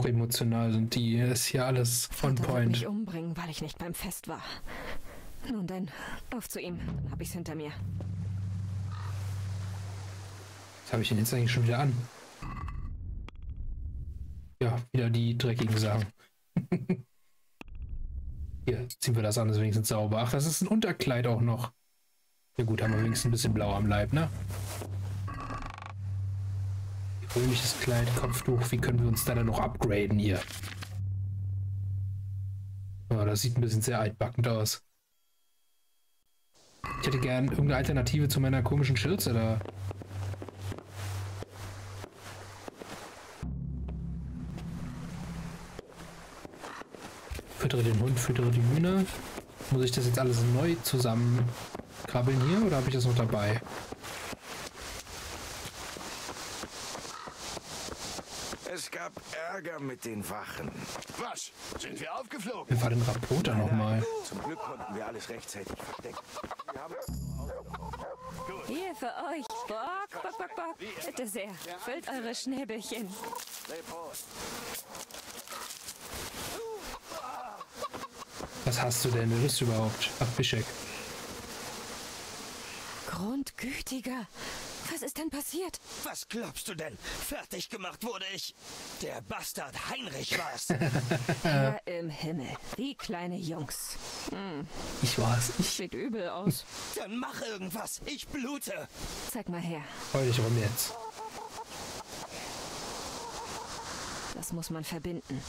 Emotional sind die, ist hier alles on point. Ich wollte mich umbringen, weil ich nicht beim Fest war. Nun denn, auf zu ihm, dann hab ich's hinter mir. Was habe ich denn jetzt eigentlich schon wieder an? Ja, wieder die dreckigen Sachen. Hier, ziehen wir das an, das ist wenigstens sauber. Ach, das ist ein Unterkleid auch noch. Ja gut, haben wir wenigstens ein bisschen blau am Leib, ne? Römisches Kleid, Kopftuch, wie können wir uns da dann noch upgraden hier? Oh, das sieht ein bisschen sehr altbackend aus. Ich hätte gern irgendeine Alternative zu meiner komischen Schürze da. Füttere den Hund, füttere die Hühner. Muss ich das jetzt alles neu zusammenkrabbeln hier oder habe ich das noch dabei? Es gab Ärger mit den Wachen. Was? Sind wir aufgeflogen? Wer war denn Rapota nochmal? Zum Glück konnten wir alles rechtzeitig verstecken. Wir haben... Hier für euch. Bock, bock, bock, bock. Bitte sehr. Füllt eure Schnäbelchen. Was hast du denn? Wer bist du überhaupt? Ach, Bischek. Grundgütiger. Was ist denn passiert? Was glaubst du denn? Fertig gemacht wurde ich. Der Bastard Heinrich war es. Herr im Himmel, wie kleine Jungs. Hm. Ich war's. Sieht übel aus. Dann mach irgendwas. Ich blute. Zeig mal her. Heul dich rum jetzt. Das muss man verbinden.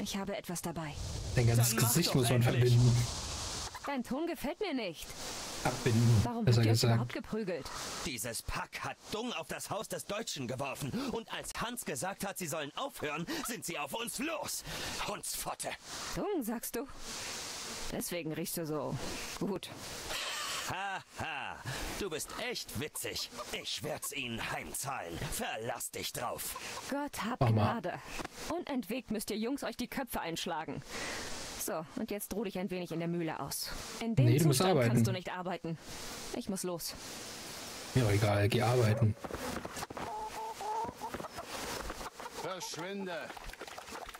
Ich habe etwas dabei. Dein ganzes Dann Gesicht muss man endlich. verbinden. Dein Ton gefällt mir nicht. Abbinden. Warum habt ihr euch überhaupt geprügelt? Dieses Pack hat Dung auf das Haus des Deutschen geworfen. Und als Hans gesagt hat, sie sollen aufhören, sind sie auf uns los. Hundsfotte. Dung, sagst du? Deswegen riechst du so gut. Haha, ha. Du bist echt witzig. Ich werd's ihnen heimzahlen. Verlass dich drauf. Gott hab Gnade. Unentwegt müsst ihr Jungs euch die Köpfe einschlagen. So, und jetzt ruh dich ein wenig in der Mühle aus. In dem nee, Zustand kannst du nicht arbeiten. Ich muss los. Mir egal, geh arbeiten. Verschwinde!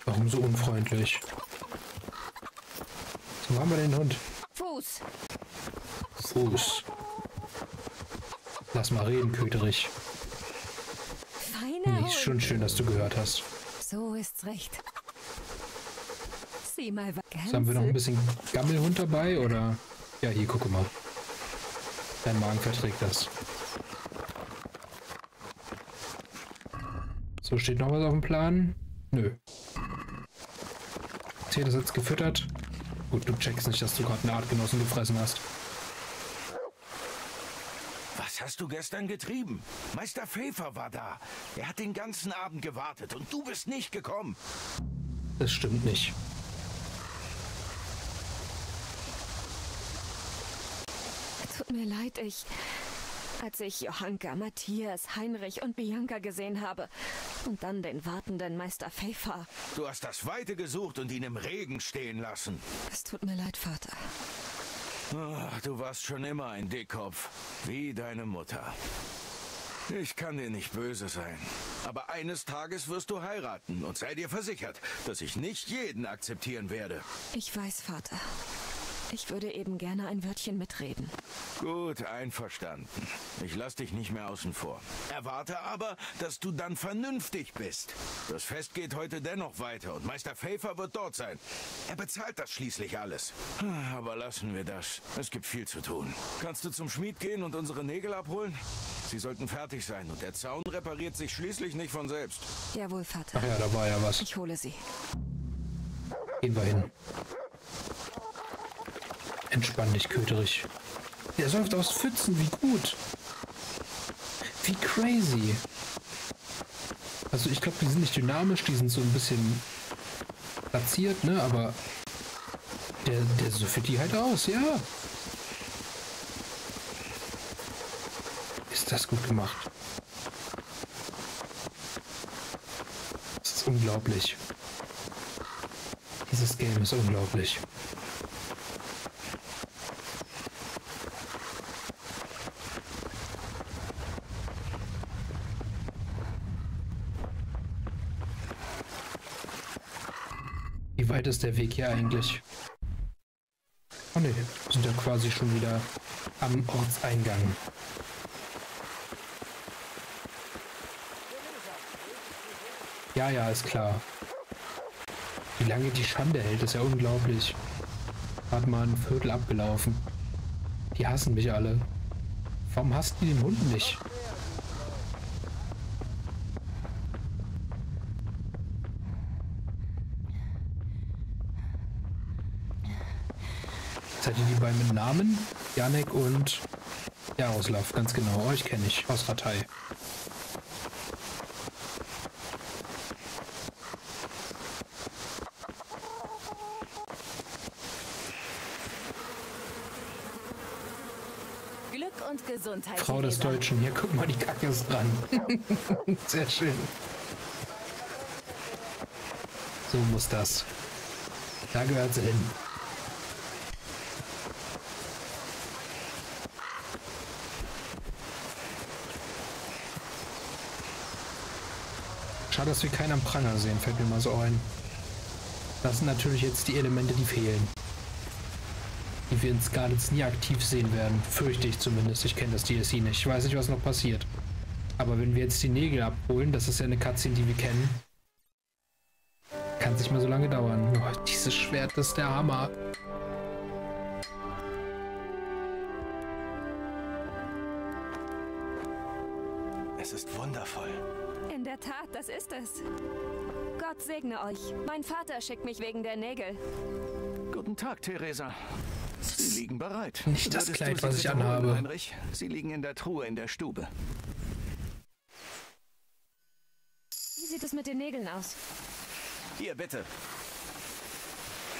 Warum so unfreundlich? So haben wir den Hund. Fuß! Fuß. Lass mal reden, Köterich. Feiner nee, ist schon schön, dass du gehört hast. So ist's recht. Jetzt haben wir noch ein bisschen Gammelhund dabei, oder? Ja, hier, guck mal. Dein Magen verträgt das. So, steht noch was auf dem Plan? Nö. Tier ist jetzt gefüttert. Gut, du checkst nicht, dass du gerade einen Artgenossen gefressen hast. Was hast du gestern getrieben? Meister Feyfar war da. Er hat den ganzen Abend gewartet und du bist nicht gekommen. Das stimmt nicht. Tut mir leid, ich... Als ich Johanka, Matthias, Heinrich und Bianca gesehen habe und dann den wartenden Meister Feyfar... Du hast das Weite gesucht und ihn im Regen stehen lassen. Es tut mir leid, Vater. Ach, du warst schon immer ein Dickkopf, wie deine Mutter. Ich kann dir nicht böse sein, aber eines Tages wirst du heiraten und sei dir versichert, dass ich nicht jeden akzeptieren werde. Ich weiß, Vater. Ich würde eben gerne ein Wörtchen mitreden. Gut, einverstanden. Ich lasse dich nicht mehr außen vor. Erwarte aber, dass du dann vernünftig bist. Das Fest geht heute dennoch weiter und Meister Feyfar wird dort sein. Er bezahlt das schließlich alles. Aber lassen wir das. Es gibt viel zu tun. Kannst du zum Schmied gehen und unsere Nägel abholen? Sie sollten fertig sein und der Zaun repariert sich schließlich nicht von selbst. Jawohl, Vater. Ach ja, da war ja was. Ich hole sie. Gehen wir hin. Entspann dich, Köterich. Der säuft aus Pfützen, wie gut. Wie crazy. Also ich glaube, die sind nicht dynamisch, die sind so ein bisschen platziert, ne? Aber der, der süffelt die halt aus, ja. Ist das gut gemacht. Das ist unglaublich. Dieses Game ist unglaublich. Wie weit ist der Weg hier eigentlich? Oh ne, wir sind ja quasi schon wieder am Ortseingang. Ja, ja, ist klar. Wie lange die Schande hält, ist ja unglaublich. Hat mal ein Viertel abgelaufen. Die hassen mich alle. Warum hasst die den Hund nicht? Seid ihr die beiden mit Namen? Janek und Jaroslav, ganz genau. Euch kenne ich aus Ratei. Glück und Gesundheit. Frau des Deutschen. Hier, guck mal, die Kacke ist dran. Sehr schön. So muss das. Da gehört sie hin. Schade, dass wir keinen am Pranger sehen, fällt mir mal so ein. Das sind natürlich jetzt die Elemente, die fehlen. Die wir in Skalitz nie aktiv sehen werden. Fürchte ich zumindest. Ich kenne das D L C nicht. Ich weiß nicht, was noch passiert. Aber wenn wir jetzt die Nägel abholen, das ist ja eine Cutscene, die wir kennen, kann es nicht mehr so lange dauern. Oh, dieses Schwert ist der Hammer. Es ist wundervoll. In der Tat, das ist es. Gott segne euch. Mein Vater schickt mich wegen der Nägel. Guten Tag, Theresa. Sie liegen bereit. Nicht das Kleid, was ich anhabe. Heinrich, Sie liegen in der Truhe in der Stube. Wie sieht es mit den Nägeln aus? Hier, bitte.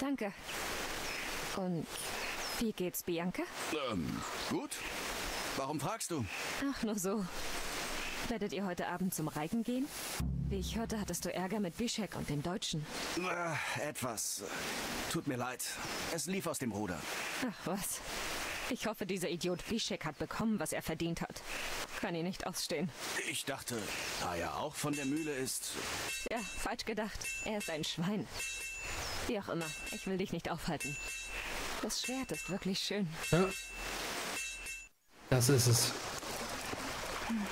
Danke. Und wie geht's, Bianca? Ähm, gut. Warum fragst du? Ach, nur so. Werdet ihr heute Abend zum Reiten gehen? Wie ich hörte, hattest du Ärger mit Bischek und dem Deutschen. Äh, etwas. Tut mir leid. Es lief aus dem Ruder. Ach was. Ich hoffe, dieser Idiot Bischek hat bekommen, was er verdient hat. Kann ihn nicht ausstehen. Ich dachte, da er auch von der Mühle ist... Ja, falsch gedacht. Er ist ein Schwein. Wie auch immer, ich will dich nicht aufhalten. Das Schwert ist wirklich schön. Ja. Das ist es. Hm.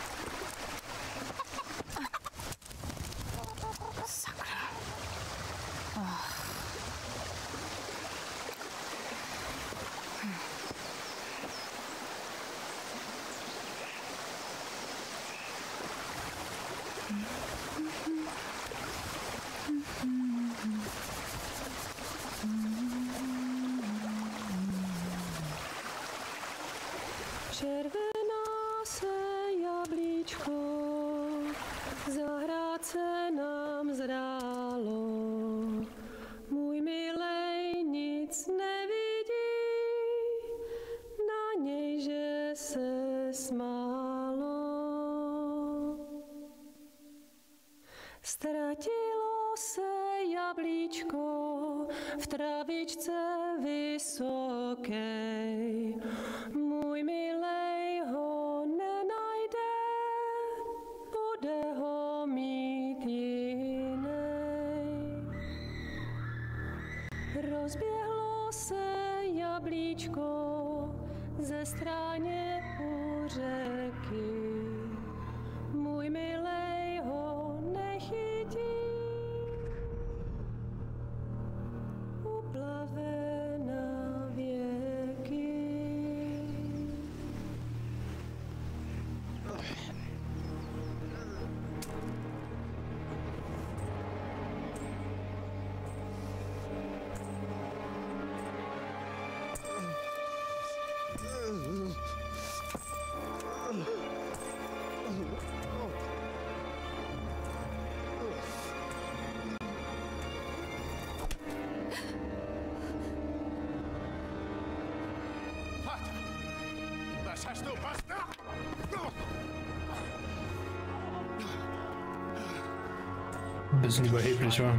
Ein bisschen überheblich, war.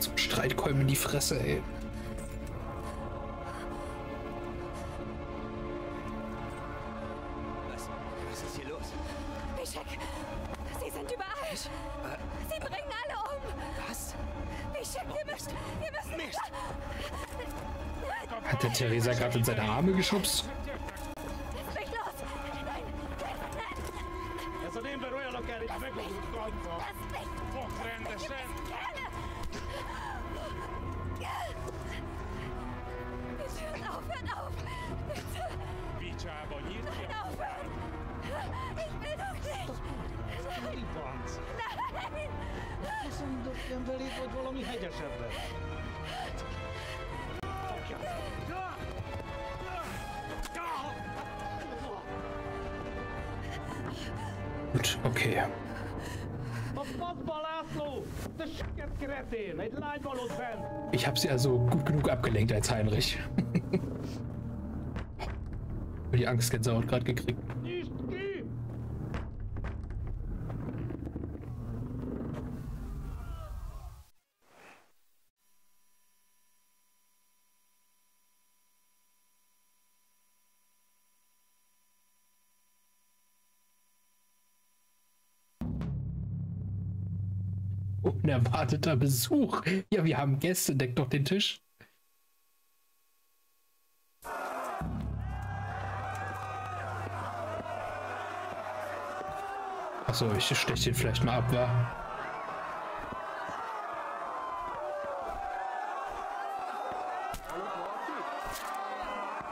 Zum Streitkolben in die Fresse, ey. Theresa gerade in seine Arme geschubst. Ich habe sie also gut genug abgelenkt als Heinrich. Die Angstgänsehaut gerade gekriegt. Unerwarteter Besuch. Ja, wir haben Gäste. Deckt doch den Tisch. Achso, ich steche den vielleicht mal ab, wa?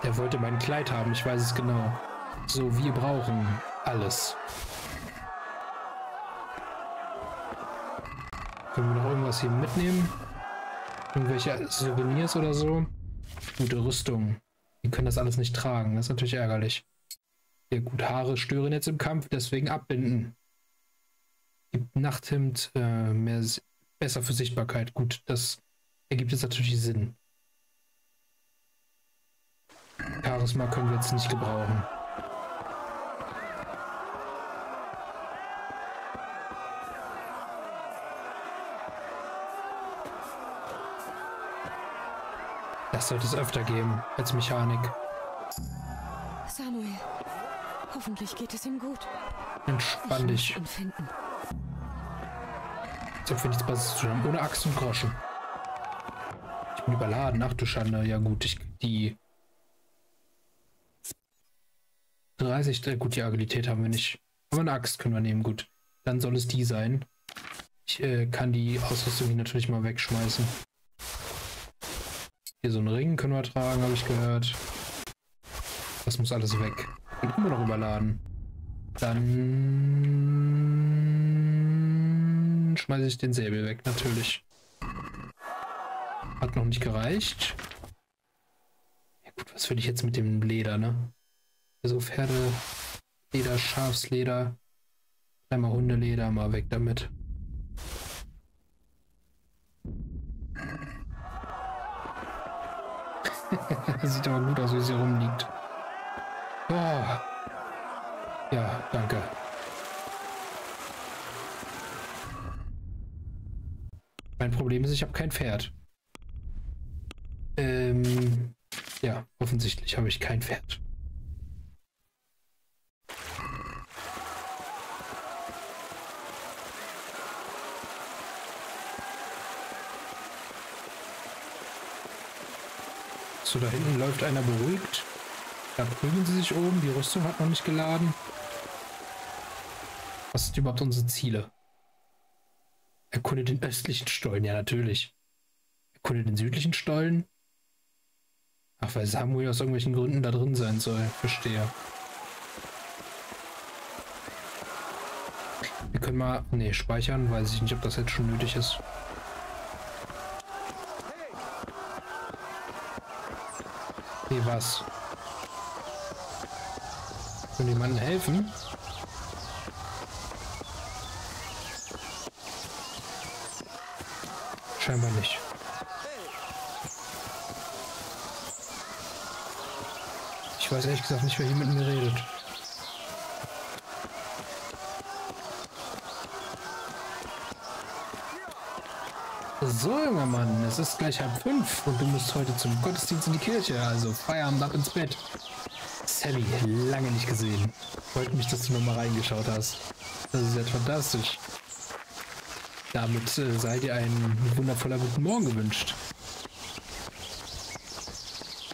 Der wollte mein Kleid haben, ich weiß es genau. So, wir brauchen alles. Können wir noch irgendwas hier mitnehmen? Irgendwelche Souvenirs oder so? Gute Rüstung. Die können das alles nicht tragen. Das ist natürlich ärgerlich. Hier, gut, Haare stören jetzt im Kampf, deswegen abbinden. Gibt Nachthemd, äh, mehr, besser für Sichtbarkeit. Gut, das ergibt jetzt natürlich Sinn. Charisma können wir jetzt nicht gebrauchen. Das sollte es öfter geben als Mechanik. Samuel, hoffentlich geht es ihm gut. Entspann dich. So finde ich das Basis zu haben. Ohne Axt und Groschen. Ich bin überladen. Ach du Schande. Ja gut, ich die dreißig. Äh, gut, die Agilität haben wir nicht. Aber eine Axt können wir nehmen. Gut, dann soll es die sein. Ich äh, kann die Ausrüstung hier natürlich mal wegschmeißen. Hier so einen Ring können wir tragen, habe ich gehört. Das muss alles weg. Und immer noch überladen. Dann schmeiße ich den Säbel weg, natürlich. Hat noch nicht gereicht. Ja gut, was will ich jetzt mit dem Leder, ne? Also Pferde, Leder, Schafsleder. Einmal Hundeleder, mal weg damit. Sieht aber gut aus, wie sie rumliegt. Oh. Ja, danke. Mein Problem ist, ich habe kein Pferd. Ähm, ja, offensichtlich habe ich kein Pferd. So, da hinten läuft einer beruhigt. Da prügeln sie sich oben. Die Rüstung hat noch nicht geladen. Was sind überhaupt unsere Ziele? Erkunde den östlichen Stollen. Ja, natürlich. Erkunde den südlichen Stollen. Ach, weil Samuel aus irgendwelchen Gründen da drin sein soll. Verstehe. Wir können mal... Nee, speichern. Weiß ich nicht, ob das jetzt schon nötig ist. Was? Können jemandem helfen? Scheinbar nicht. Ich weiß ehrlich gesagt nicht, wer hier mit mir redet. So, junger Mann, es ist gleich halb fünf und du musst heute zum Gottesdienst in die Kirche, also Feierabend, ab ins Bett. Sammy, lange nicht gesehen. Freut mich, dass du nochmal reingeschaut hast. Das ist ja fantastisch. Damit äh, sei dir ein wundervoller guten Morgen gewünscht.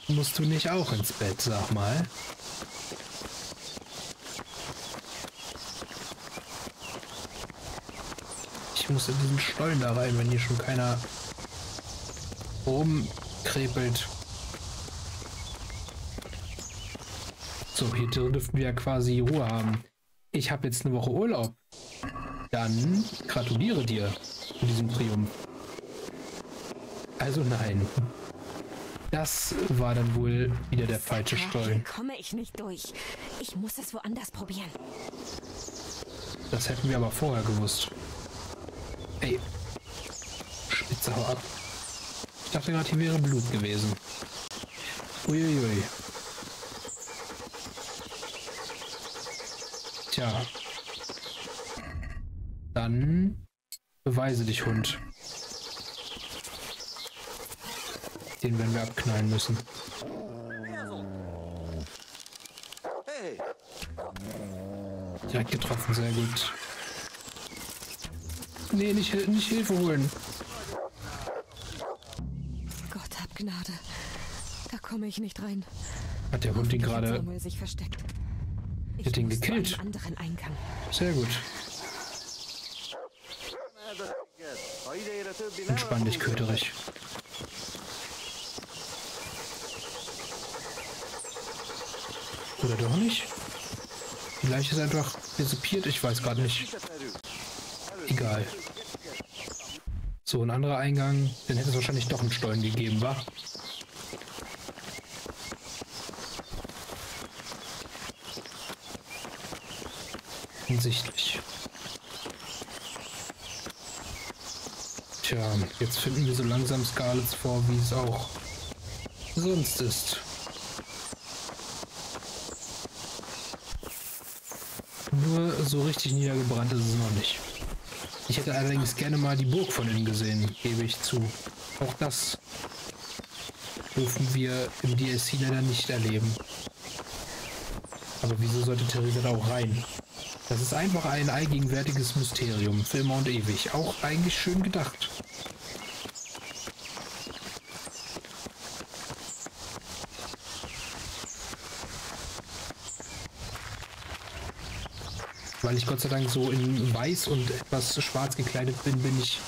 Musst du nicht auch ins Bett, sag mal? Muss in diesen Stollen da rein, wenn hier schon keiner rumkrepelt. So, hier dürften wir ja quasi Ruhe haben. Ich habe jetzt eine Woche Urlaub. Dann gratuliere dir zu diesem Triumph. Also nein. Das war dann wohl wieder der falsche Stollen. Komme ich nicht durch. Ich muss es woanders probieren. Das hätten wir aber vorher gewusst. Ey, Spitze, hau ab. Ich dachte gerade, hier wäre Blut gewesen. Uiuiui. Tja. Dann beweise dich, Hund. Den werden wir abknallen müssen. Direkt getroffen, sehr gut. Nee, nicht, nicht Hilfe holen. Gott hab Gnade. Da komme ich nicht rein. Hat der Hund ihn gerade... sich versteckt. Ich hat ihn gekillt. Sehr gut. Entspann dich, Köterich. Oder doch nicht? Vielleicht ist er einfach resipiert, ich weiß gerade nicht. Egal. So, ein anderer Eingang. Dann hätte es wahrscheinlich doch einen Stollen gegeben, wa? Offensichtlich. Tja, jetzt finden wir so langsam Skalitz vor, wie es auch sonst ist. Nur so richtig niedergebrannt ist es noch nicht. Ich hätte allerdings gerne mal die Burg von innen gesehen, gebe ich zu. Auch das dürfen wir im D L C leider nicht erleben. Aber wieso sollte Theresa da auch rein? Das ist einfach ein allgegenwärtiges Mysterium, für immer und ewig. Auch eigentlich schön gedacht. Weil ich Gott sei Dank so in weiß und etwas schwarz gekleidet bin, bin ich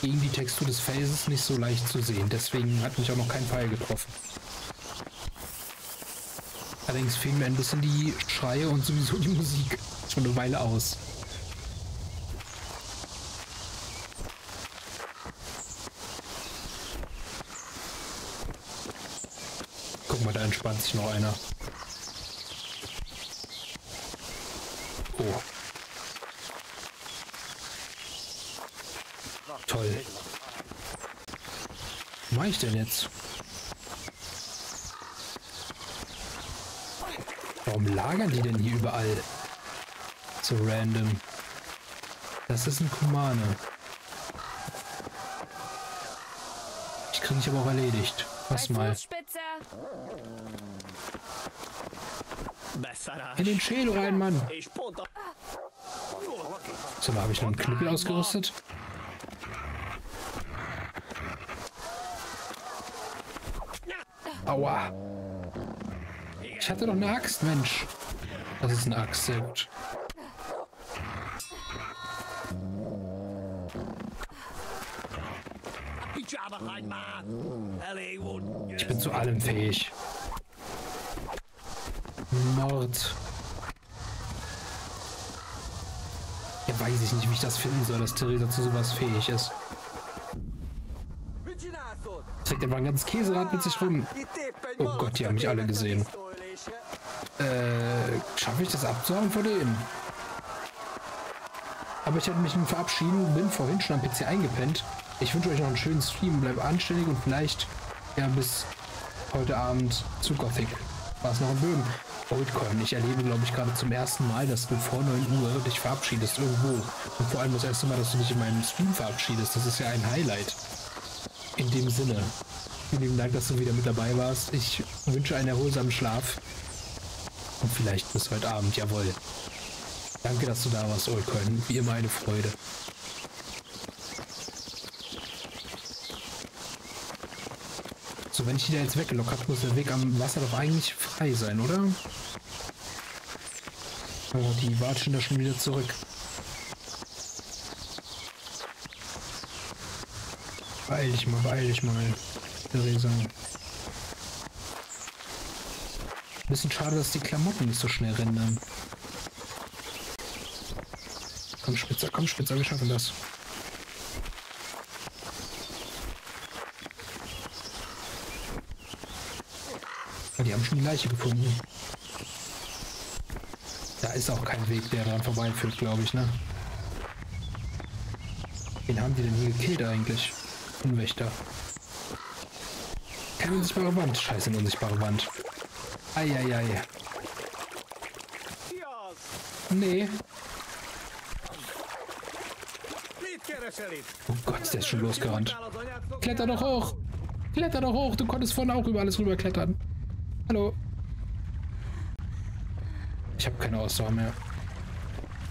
gegen die Textur des Felses nicht so leicht zu sehen. Deswegen hat mich auch noch kein Pfeil getroffen. Allerdings fehlen mir ein bisschen die Schreie und sowieso die Musik. Schon eine Weile aus. Guck mal, da entspannt sich noch einer. Oh. Toll. Was mache ich denn jetzt? Warum lagern die denn hier überall? So random. Das ist ein Kumane. Ich kriege mich aber auch erledigt. Was mal. In den Schädel rein, Mann. So, habe ich noch einen Knüppel ausgerüstet? Aua. Ich hatte doch eine Axt, Mensch. Das ist eine Axt, sehr gut. Ich bin zu allem fähig. Mord. Ja, weiß ich nicht, wie ich das finden soll, dass Theresa zu sowas fähig ist. Trägt einfach ein ganzes Käserad mit sich rum. Oh Gott, die haben mich alle gesehen. Äh, schaffe ich das abzuhauen vor denen? Aber ich hätte mich nun verabschieden, bin vorhin schon am P C eingepennt. Ich wünsche euch noch einen schönen Stream, bleibt anständig und vielleicht ja bis heute Abend zu Gothic. War es noch in Böhmen? Goldcoin, ich erlebe glaube ich gerade zum ersten Mal, dass du vor neun Uhr dich verabschiedest irgendwo. Und vor allem das erste Mal, dass du dich in meinem Stream verabschiedest, das ist ja ein Highlight. In dem Sinne, vielen Dank, dass du wieder mit dabei warst. Ich wünsche einen erholsamen Schlaf. Und vielleicht bis heute Abend, jawohl. Danke, dass du da warst, Oldcoin. Wie immer eine Freude. So, wenn ich die da jetzt weggelockt habe, muss der Weg am Wasser doch eigentlich frei sein, oder? Oh, die watschen da schon wieder zurück. Beeil dich mal, beeil dich mal, Theresa. Bisschen schade, dass die Klamotten nicht so schnell rennen. Komm, Spitzer, komm, Spitzer, wir schaffen das. Die haben schon die Leiche gefunden. Da ist auch kein Weg, der daran vorbeiführt, glaube ich, ne? Wen haben die denn hier gekillt eigentlich? Unwächter. Keine unsichtbare Wand. Scheiße, eine unsichtbare Wand. Eieiei. Nee. Oh Gott, der ist schon losgerannt. Kletter doch hoch! Kletter doch hoch! Du konntest vorhin auch über alles rüber klettern. Hallo. Ich habe keine Ausdauer mehr.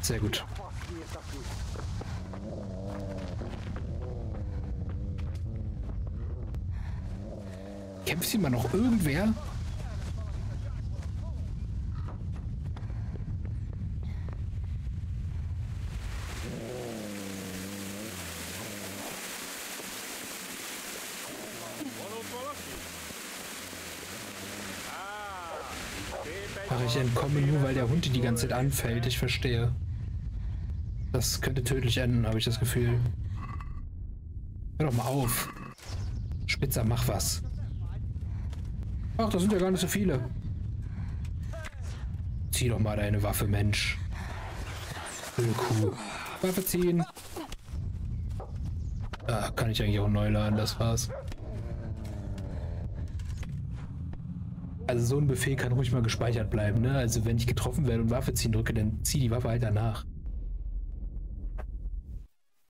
Sehr gut. Kämpft hier mal noch irgendwer? Ach, ich entkomme nur, weil der Hund die ganze Zeit anfällt. Ich verstehe. Das könnte tödlich enden, habe ich das Gefühl. Hör doch mal auf. Spitzer, mach was. Ach, das sind ja gar nicht so viele. Zieh doch mal deine Waffe, Mensch. Ölkuh. Waffe ziehen. Ah, kann ich eigentlich auch neu laden, das war's. Also so ein Befehl kann ruhig mal gespeichert bleiben, ne? Also wenn ich getroffen werde und Waffe ziehen drücke, dann zieh die Waffe halt danach.